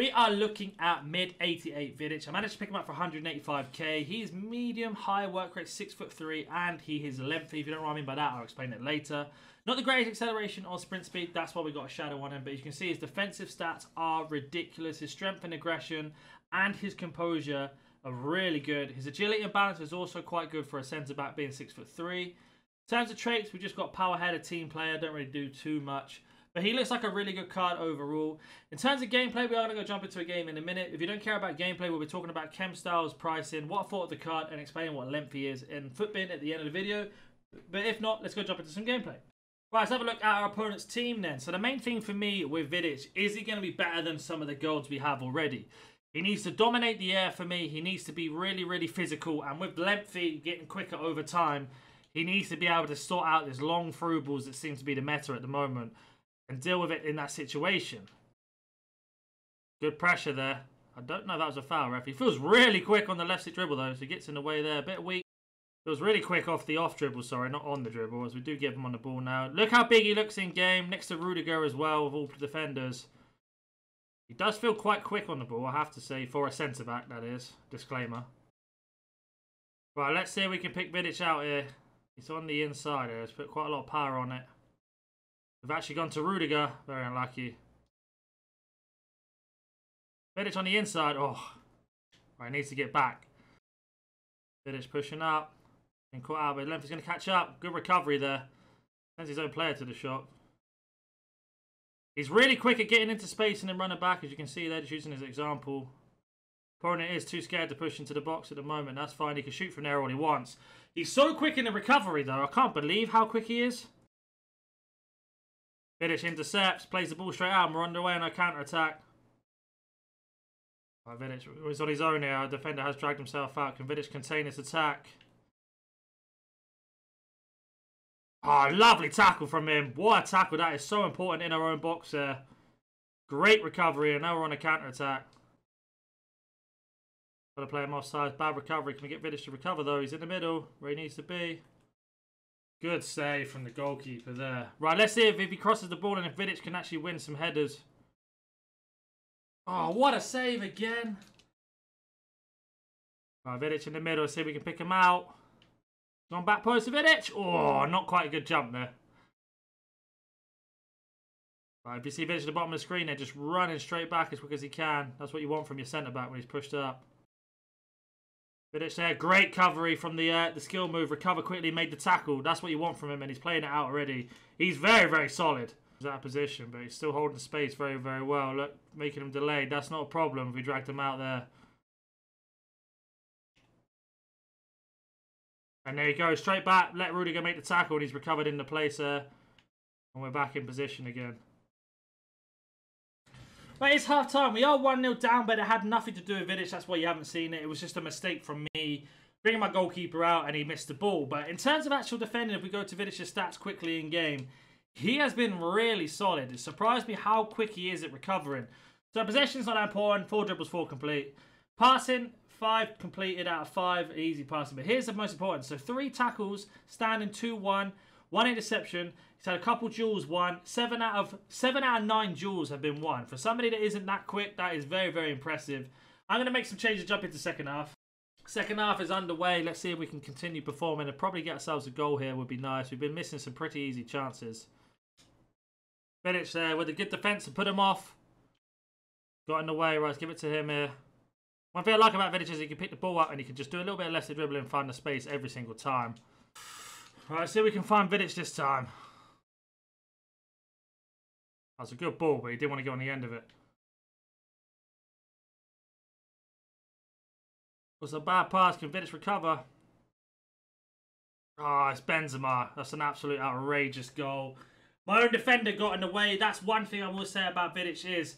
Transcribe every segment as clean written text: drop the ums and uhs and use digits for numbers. We are looking at mid-88 Vidic. I managed to pick him up for 185k. He is medium, high work rate, 6'3", and he is lengthy. If you don't know what I mean by that, I'll explain it later. Not the greatest acceleration or sprint speed. That's why we got a shadow on him. But as you can see, his defensive stats are ridiculous. His strength and aggression and his composure are really good. His agility and balance is also quite good for a centre-back being 6'3". In terms of traits, we've just got power header, team player. Don't really do too much. But he looks like a really good card overall. In terms of gameplay, we are going to go jump into a game in a minute. If you don't care about gameplay, we'll be talking about chem styles, pricing, what I thought of the card, and explaining what Lemp is in Futbin at the end of the video. But if not, let's go jump into some gameplay. Right, let's have a look at our opponent's team then. So the main thing for me with Vidic, is he going to be better than some of the golds we have already? He needs to dominate the air for me. He needs to be really, really physical. And with Lemp getting quicker over time, he needs to be able to sort out these long through balls that seem to be the meta at the moment and deal with it in that situation. Good pressure there. I don't know if that was a foul, ref. He feels really quick on the left stick dribble, though, so he gets in the way there. A bit weak. Feels really quick off the off dribble, sorry, not on the dribble, as we do give him on the ball now. Look how big he looks in game, next to Rudiger as well, of all the defenders. He does feel quite quick on the ball, I have to say, for a centre-back, that is. Disclaimer. Right, let's see if we can pick Vidic out here. He's on the inside here. He's put quite a lot of power on it. We've actually gone to Rudiger. Very unlucky. Vidic on the inside. Oh, right, needs to get back. Vidic pushing up. Been caught out, but Lemp is going to catch up. Good recovery there. Sends his own player to the shot. He's really quick at getting into space and then running back. As you can see there, just using his example. Opponent is too scared to push into the box at the moment. That's fine. He can shoot from there all he wants. He's so quick in the recovery, though. I can't believe how quick he is. Vidic intercepts, plays the ball straight out, and we're underway on our counter-attack. Right, Vidic is on his own here. Our defender has dragged himself out. Can Vidic contain this attack? Oh, lovely tackle from him. What a tackle. That is so important in our own box there. Great recovery, and now we're on a counter-attack. Got to play him offside. Bad recovery. Can we get Vidic to recover, though? He's in the middle, where he needs to be. Good save from the goalkeeper there. Right, let's see if he crosses the ball and if Vidic can actually win some headers. Oh, what a save again. Right, Vidic in the middle. See if we can pick him out. Gone back post to Vidic. Oh, not quite a good jump there. Right, if you see Vidic at the bottom of the screen there, just running straight back as quick as he can. That's what you want from your centre-back when he's pushed up. Vidic there, great recovery from the skill move, recover quickly, made the tackle. That's what you want from him, and he's playing it out already. He's very, very solid. He's out of position, but he's still holding space very, very well. Look, making him delayed. That's not a problem if we dragged him out there. And there you go, straight back, let Rudiger make the tackle, and he's recovered in the place there. And we're back in position again. But it's half time. We are 1-0 down, but it had nothing to do with Vidic. That's why you haven't seen it. It was just a mistake from me bringing my goalkeeper out, and he missed the ball. But in terms of actual defending, if we go to Vidic's stats quickly in game, he has been really solid. It surprised me how quick he is at recovering. So possession's not important. 4 dribbles, 4 complete. Passing, 5 completed out of 5. Easy passing. But here's the most important. So 3 tackles, standing 2-1. 1 interception. He's had a couple duels won. 7 out of 9 duels have been won. For somebody that isn't that quick, that is very, very impressive. I'm going to make some changes, jump into second half. Second half is underway. Let's see if we can continue performing and probably get ourselves a goal here would be nice. We've been missing some pretty easy chances. Vidic there with a good defence to put him off. Got in the way. Right, let's give it to him here. One thing I like about Vidic is he can pick the ball up and he can just do a little bit of left-handed dribbling and find the space every single time. Right, let's see if we can find Vidic this time. That was a good ball, but he didn't want to get on the end of it. It was a bad pass. Can Vidic recover? Ah, oh, it's Benzema. That's an absolute outrageous goal. My own defender got in the way. That's one thing I will say about Vidic is,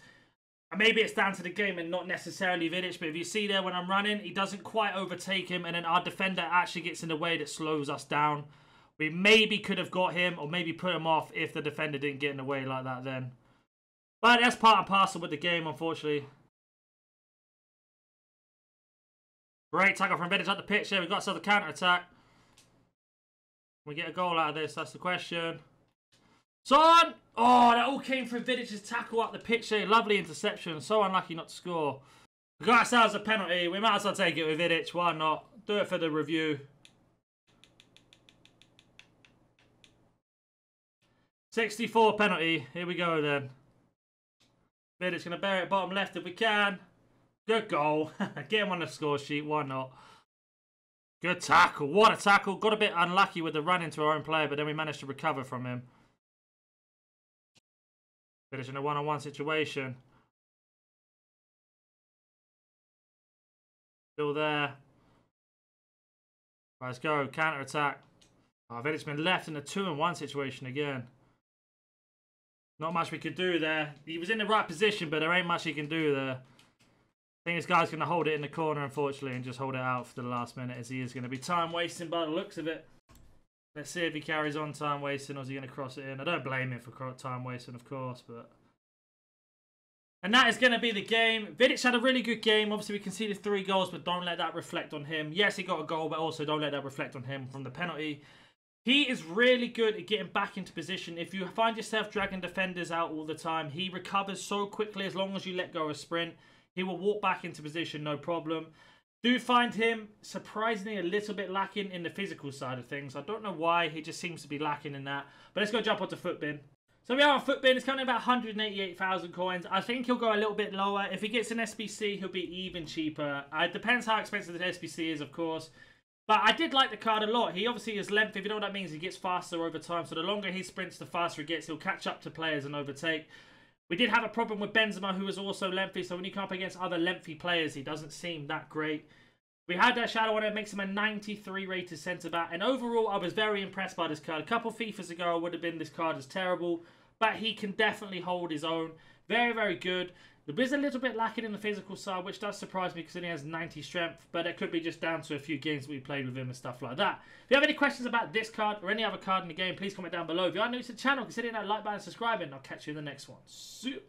and maybe it's down to the game and not necessarily Vidic, but if you see there when I'm running, he doesn't quite overtake him, and then our defender actually gets in the way that slows us down. We maybe could have got him or maybe put him off if the defender didn't get in the way like that then. But that's part and parcel with the game, unfortunately. Great tackle from Vidic up the pitch there. We've got ourselves a counter-attack. Can we get a goal out of this? That's the question. Son! Oh, that all came through Vidic's tackle up the pitch there. Lovely interception. So unlucky not to score. We got ourselves a penalty. We might as well take it with Vidic. Why not? Do it for the review. '64 penalty. Here we go then. Vidic's going to bear it bottom left if we can. Good goal. Get him on the score sheet. Why not? Good tackle. What a tackle. Got a bit unlucky with the run into our own player, but then we managed to recover from him. Vidic in a one-on-one situation. Still there. Right, let's go. Counter-attack. Oh, Vidic's been left in a 2-on-1 situation again. Not much we could do there. He was in the right position, but there ain't much he can do there. I think this guy's going to hold it in the corner, unfortunately, and just hold it out for the last minute, as he is going to be time-wasting by the looks of it. Let's see if he carries on time-wasting, or is he going to cross it in? I don't blame him for time-wasting, of course, but... And that is going to be the game. Vidic had a really good game. Obviously, we conceded 3 goals, but don't let that reflect on him. Yes, he got a goal, but also don't let that reflect on him from the penalty. He is really good at getting back into position. If you find yourself dragging defenders out all the time, he recovers so quickly as long as you let go of sprint. He will walk back into position, no problem. Do find him surprisingly a little bit lacking in the physical side of things. I don't know why. He just seems to be lacking in that. But let's go jump onto Futbin. So we are on Futbin. It's currently about 188,000 coins. I think he'll go a little bit lower. If he gets an SBC, he'll be even cheaper. It depends how expensive the SBC is, of course. But I did like the card a lot. He obviously is lengthy. If you know what that means, he gets faster over time. So the longer he sprints, the faster he gets. He'll catch up to players and overtake. We did have a problem with Benzema, who was also lengthy, so when you come up against other lengthy players, he doesn't seem that great. We had that shadow on it, makes him a 93 rated centre-back, and overall, I was very impressed by this card. A couple FIFAs ago, I would have been, this card is terrible, but he can definitely hold his own. Very, very good. There is a little bit lacking in the physical side, which does surprise me because he has 90 strength, but it could be just down to a few games that we played with him and stuff like that. If you have any questions about this card or any other card in the game, please comment down below. If you are new to the channel, consider that like button and subscribing. I'll catch you in the next one. See you.